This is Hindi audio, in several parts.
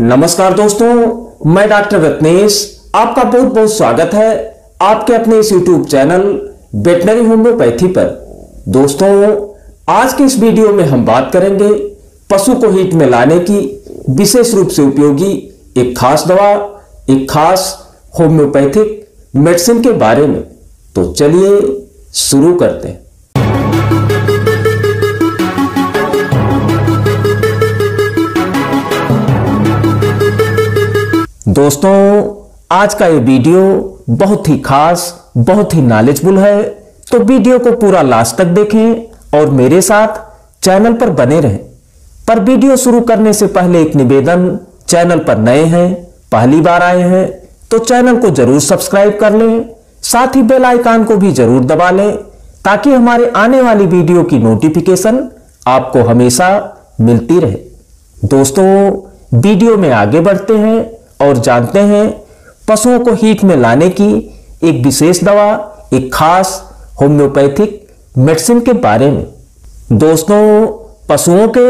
नमस्कार दोस्तों, मैं डॉक्टर रत्नेश आपका बहुत बहुत स्वागत है आपके अपने इस यूट्यूब चैनल वेटनरी होम्योपैथी पर। दोस्तों, आज के इस वीडियो में हम बात करेंगे पशु को हीट में लाने की विशेष रूप से उपयोगी एक खास दवा, एक खास होम्योपैथिक मेडिसिन के बारे में। तो चलिए शुरू करते हैं। दोस्तों, आज का ये वीडियो बहुत ही खास, बहुत ही नॉलेजफुल है, तो वीडियो को पूरा लास्ट तक देखें और मेरे साथ चैनल पर बने रहें। पर वीडियो शुरू करने से पहले एक निवेदन, चैनल पर नए हैं, पहली बार आए हैं तो चैनल को जरूर सब्सक्राइब कर लें, साथ ही बेल आइकन को भी जरूर दबा लें ताकि हमारे आने वाली वीडियो की नोटिफिकेशन आपको हमेशा मिलती रहे। दोस्तों, वीडियो में आगे बढ़ते हैं और जानते हैं पशुओं को हीट में लाने की एक विशेष दवा, एक खास होम्योपैथिक मेडिसिन के बारे में। दोस्तों, पशुओं के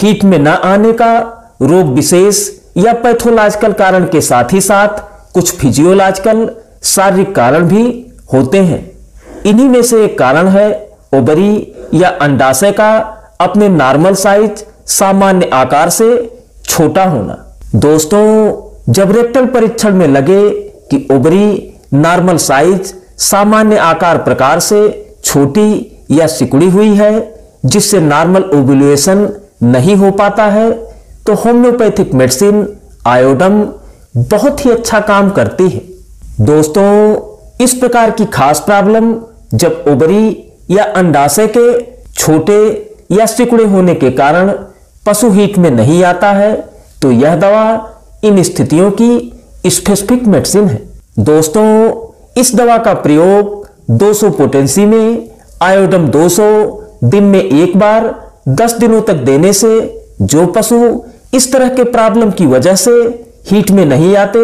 हीट में न आने का रोग विशेष या पैथोलॉजिकल कारण के साथ ही साथ कुछ फिजियोलॉजिकल शारीरिक कारण भी होते हैं। इन्हीं में से एक कारण है ओवरी या अंडाशय का अपने नॉर्मल साइज, सामान्य आकार से छोटा होना। दोस्तों, जब रेक्टल परीक्षण में लगे कि ओवरी नॉर्मल साइज, सामान्य आकार प्रकार से छोटी या सिकुड़ी हुई है, जिससे नॉर्मल ओव्यूलेशन नहीं हो पाता है, तो होम्योपैथिक मेडिसिन आयोडम बहुत ही अच्छा काम करती है। दोस्तों, इस प्रकार की खास प्रॉब्लम जब ओवरी या अंडाशय के छोटे या सिकुड़े होने के कारण पशु हीट में नहीं आता है, तो यह दवा इन स्थितियों की स्पेसिफिक मेडिसिन है। दोस्तों, इस दवा का प्रयोग 200 पोटेंसी में आयोडम 200 दिन में एक बार 10 दिनों तक देने से जो पशु इस तरह के प्रॉब्लम की वजह से हीट में नहीं आते,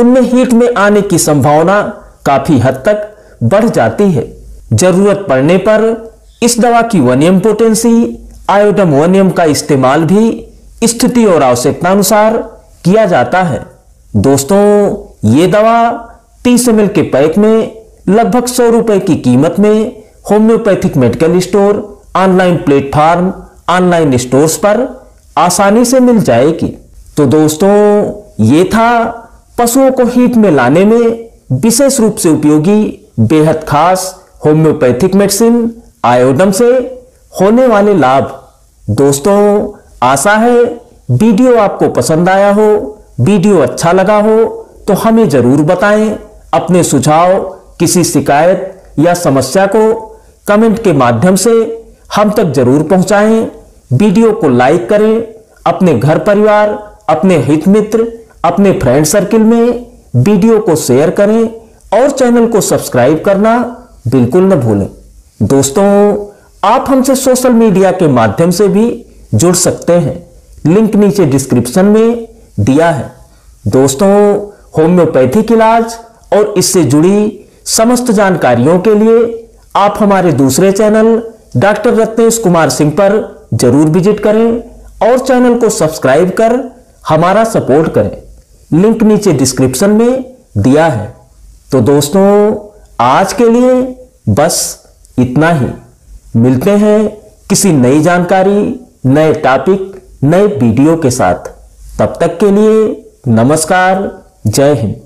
उनमें हीट में आने की संभावना काफी हद तक बढ़ जाती है। जरूरत पड़ने पर इस दवा की 1 ml पोटेंसी आयोडम 1 ml का इस्तेमाल भी स्थिति और आवश्यकता अनुसार किया जाता है। दोस्तों, ये दवा 30 ml के पैक में लगभग 100 रुपए की कीमत में homeopathic medical store, online platform, online stores पर आसानी से मिल जाएगी। तो दोस्तों, ये था पशुओं को हीट में लाने में विशेष रूप से उपयोगी बेहद खास होम्योपैथिक मेडिसिन आयोडम से होने वाले लाभ। दोस्तों, आशा है वीडियो आपको पसंद आया हो, वीडियो अच्छा लगा हो तो हमें जरूर बताएं। अपने सुझाव, किसी शिकायत या समस्या को कमेंट के माध्यम से हम तक जरूर पहुंचाएं। वीडियो को लाइक करें, अपने घर परिवार, अपने हित मित्र, अपने फ्रेंड सर्किल में वीडियो को शेयर करें और चैनल को सब्सक्राइब करना बिल्कुल न भूलें। दोस्तों, आप हमसे सोशल मीडिया के माध्यम से भी जुड़ सकते हैं, लिंक नीचे डिस्क्रिप्शन में दिया है। दोस्तों, होम्योपैथिक इलाज और इससे जुड़ी समस्त जानकारियों के लिए आप हमारे दूसरे चैनल डॉक्टर रत्नेश कुमार सिंह पर जरूर विजिट करें और चैनल को सब्सक्राइब कर हमारा सपोर्ट करें, लिंक नीचे डिस्क्रिप्शन में दिया है। तो दोस्तों, आज के लिए बस इतना ही। मिलते हैं किसी नई जानकारी, नए टॉपिक, नए वीडियो के साथ। तब तक के लिए नमस्कार, जय हिंद।